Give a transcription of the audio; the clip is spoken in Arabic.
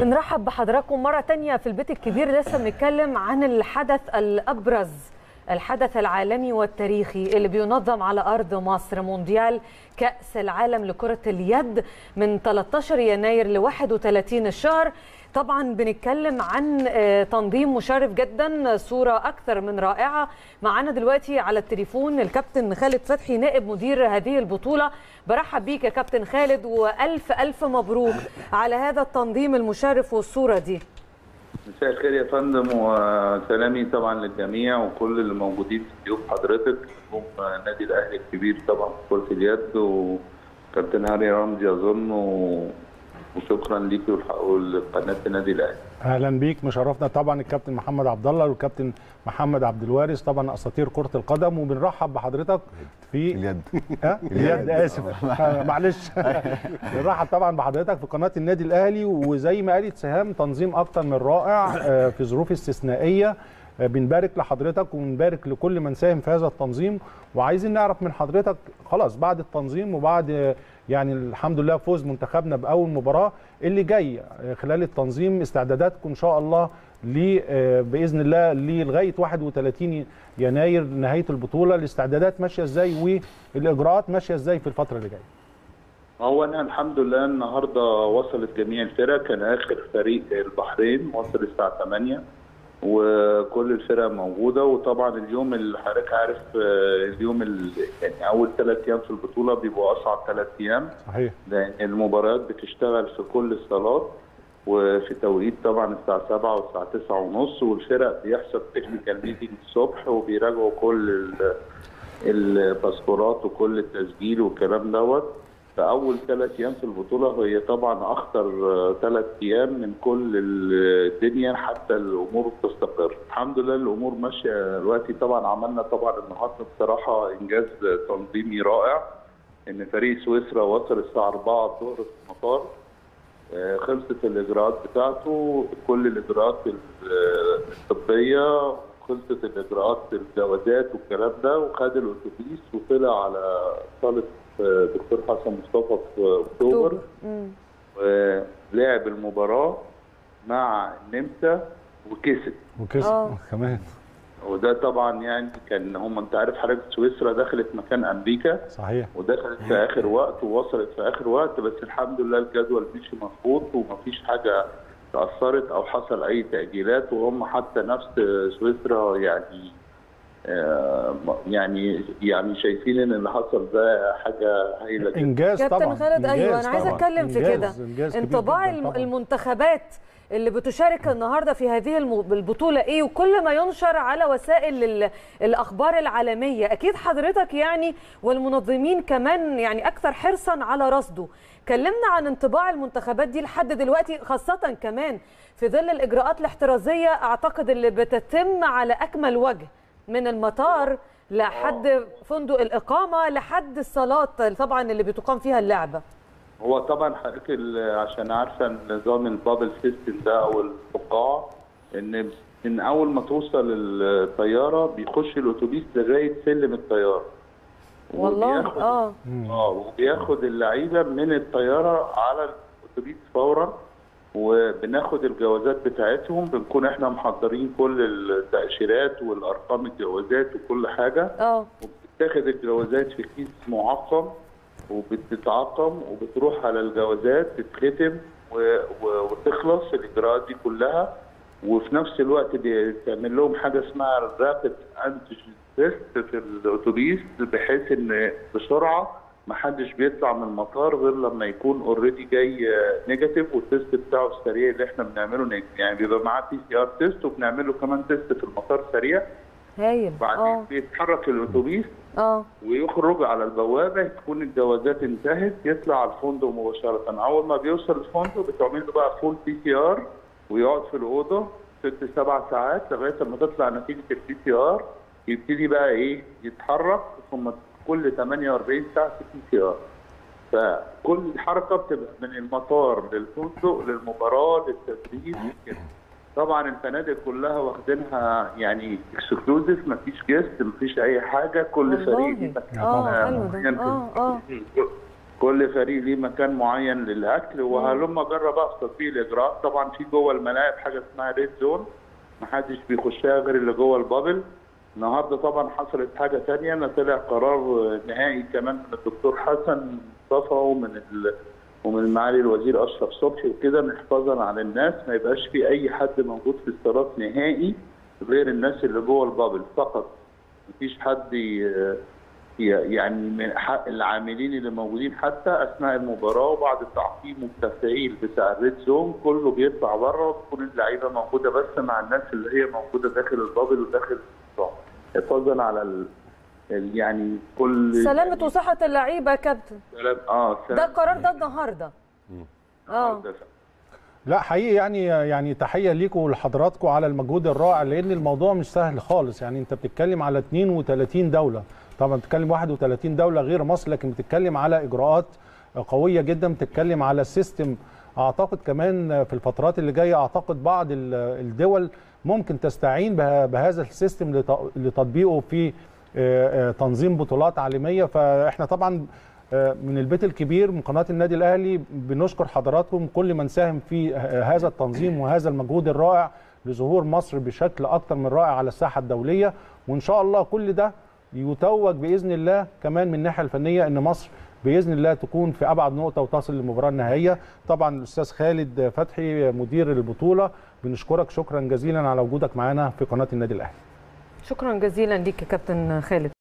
بنرحب بحضراتكم مرة تانية في البيت الكبير. لسه بنتكلم عن الحدث الأبرز، الحدث العالمي والتاريخي اللي بينظم على أرض مصر، مونديال كأس العالم لكرة اليد من 13 يناير ل 31 الشهر. طبعا بنتكلم عن تنظيم مشرف جدا، صورة أكثر من رائعة. معانا دلوقتي على التليفون الكابتن خالد فتحي، نائب مدير هذه البطولة. برحب بيك يا كابتن خالد، وألف ألف مبروك على هذا التنظيم المشرف والصورة دي. مساء الخير يا فندم، وسلامي طبعا للجميع وكل اللي موجودين في ضيوف حضرتك، هم النادي الأهلي الكبير طبعا في كرة اليد وكابتن هاني رمزي أظن، وشكرا ليكي ولقناه النادي الاهلي. اهلا بيك، مشرفنا طبعا الكابتن محمد عبد الله والكابتن محمد عبد الوارث، طبعا اساطير كره القدم. وبنرحب بحضرتك في اليد اليد اسف معلش بنرحب طبعا بحضرتك في قناه النادي الاهلي. وزي ما قالت سهام، تنظيم اكتر من رائع في ظروف استثنائيه. بنبارك لحضرتك وبنبارك لكل من ساهم في هذا التنظيم. وعايزين نعرف من حضرتك، خلاص بعد التنظيم وبعد يعني الحمد لله فوز منتخبنا بأول مباراة، اللي جاي خلال التنظيم استعداداتكم إن شاء الله بإذن الله لغاية 31 يناير نهاية البطولة، الاستعدادات ماشية إزاي والإجراءات ماشية إزاي في الفترة اللي جاية؟ هو أنا الحمد لله النهاردة وصلت جميع الفرق، كان آخر فريق البحرين وصل الساعة 8 وكل الفرق موجوده. وطبعا اليوم اللي حضرتك عارف اليوم يعني اول 3 ايام في البطوله بيبقوا اصعب 3 ايام، صحيح، لان المباريات بتشتغل في كل الصالات وفي توقيت طبعا الساعه 7 والساعه 9:30، والفرق بيحصل تكنيكال ميتنج الصبح وبيراجعوا كل الباسبورات وكل التسجيل والكلام دوت. فاول 3 ايام في البطوله هي طبعا اخطر 3 ايام من كل الدنيا حتى الامور تستقر. الحمد لله الامور ماشيه دلوقتي. طبعا عملنا طبعا النهارده بصراحه انجاز تنظيمي رائع، ان فريق سويسرا وصل الساعه 4 الظهر في المطار، خلصت الاجراءات بتاعته، كل الاجراءات الطبيه، خلصت الاجراءات الجوازات والكلام ده، وخد الاتوبيس وطلع على صاله دكتور حسن مصطفى في اكتوبر، ولعب المباراه مع النمسا وكسب كمان. وده طبعا يعني كان هم، انت عارف حضرتك سويسرا دخلت مكان امريكا، صحيح، ودخلت في اخر وقت ووصلت في اخر وقت، بس الحمد لله الجدول مشي مظبوط ومفيش حاجه تاثرت او حصل اي تاجيلات. وهم حتى نفس سويسرا يعني شايفين ان اللي حصل ده حاجه هايله، انجاز طبعا. كابتن خالد، ايوه انا عايزه اتكلم في كده، انطباع المنتخبات اللي بتشارك النهارده في هذه البطوله ايه، وكل ما ينشر على وسائل الاخبار العالميه اكيد حضرتك يعني والمنظمين كمان يعني اكثر حرصا على رصده. كلمنا عن انطباع المنتخبات دي لحد دلوقتي، خاصه كمان في ظل الاجراءات الاحترازيه اعتقد اللي بتتم على اكمل وجه، من المطار لحد فندق الإقامة لحد الصالات طبعا اللي بتقام فيها اللعبة. هو طبعا حضرتك عشان عارفة نظام البابل سيستم ده أو الفقاعة، إن من أول ما توصل الطيارة بيخش الأتوبيس لغاية سلم الطيارة، والله وبياخد اللعيبة من الطيارة على الأتوبيس فورا، وبناخد الجوازات بتاعتهم، بنكون احنا محضرين كل التأشيرات والارقام الجوازات وكل حاجه، وبتاخد الجوازات في كيس معقم وبتتعقم وبتروح على الجوازات تتختم وتخلص الاجراءات دي كلها. وفي نفس الوقت بتعمل لهم حاجه اسمها رابيد انتيجين تيست في الاتوبيس، بحيث ان بسرعه محدش بيطلع من المطار غير لما يكون اوريدي جاي نيجاتيف، والتيست بتاعه السريع اللي احنا بنعمله يعني بيبقى معاه PCR تيست، وبنعمله كمان تيست في المطار سريع. هايل. وبعدين بيتحرك الاتوبيس ويخرج على البوابه، تكون الجوازات انتهت، يطلع على الفندق مباشره. اول ما بيوصل الفندق بتعمل له بقى فول PCR، ويقعد في الاوضه 6-7 ساعات لغايه لما تطلع نتيجه الPCR، يبتدي بقى ايه يتحرك، ثم كل 48 ساعة PCR. فكل حركة بتبقى من المطار للفندق للمباراة للتدريب. طبعا الفنادق كلها واخدينها يعني اكسكلوزيف، مفيش جيست مفيش أي حاجة، كل فريق كل فريق ليه مكان معين للاكل، وهلما جرى بقى في تطبيق الاجراءات. طبعا في جوه الملاعب حاجه اسمها ريد زون، محدش بيخشها غير اللي جوه البابل. النهارده طبعا حصلت حاجه ثانيه، انا طلع قرار نهائي كمان من الدكتور حسن مصطفى ومن معالي الوزير اشرف صبحي وكده، حفاظا على الناس ما يبقاش في اي حد موجود في الصالات نهائي غير الناس اللي جوه البابل فقط. مفيش حد يعني من حق العاملين اللي موجودين حتى اثناء المباراه وبعد التعقيم والتفعيل بتاع الريد زون كله بيطلع بره، وتكون اللعيبه موجوده بس مع الناس اللي هي موجوده داخل البابل وداخل الصاله، حفاظا على يعني كل سلامه وصحه اللعيبه يا كابتن. ده القرار ده النهارده لا حقيقي يعني تحيه ليكم لحضراتكم على المجهود الرائع، لان الموضوع مش سهل خالص. يعني انت بتتكلم على 32 دوله، طبعا بتتكلم 31 دوله غير مصر، لكن بتتكلم على اجراءات قويه جدا، بتتكلم على السيستم. اعتقد كمان في الفترات اللي جايه اعتقد بعض الدول ممكن تستعين بهذا السيستم لتطبيقه في تنظيم بطولات عالميه. فاحنا طبعا من البيت الكبير من قناه النادي الاهلي بنشكر حضراتكم كل من ساهم في هذا التنظيم وهذا المجهود الرائع لظهور مصر بشكل اكثر من رائع على الساحه الدوليه، وان شاء الله كل ده يتوج باذن الله كمان من الناحيه الفنيه ان مصر باذن الله تكون في ابعد نقطه وتصل للمباراه النهائيه. طبعا الاستاذ خالد فتحي مدير البطوله بنشكرك شكرا جزيلا على وجودك معنا في قناه النادي الاهلي. شكرا جزيلا ليك يا كابتن خالد.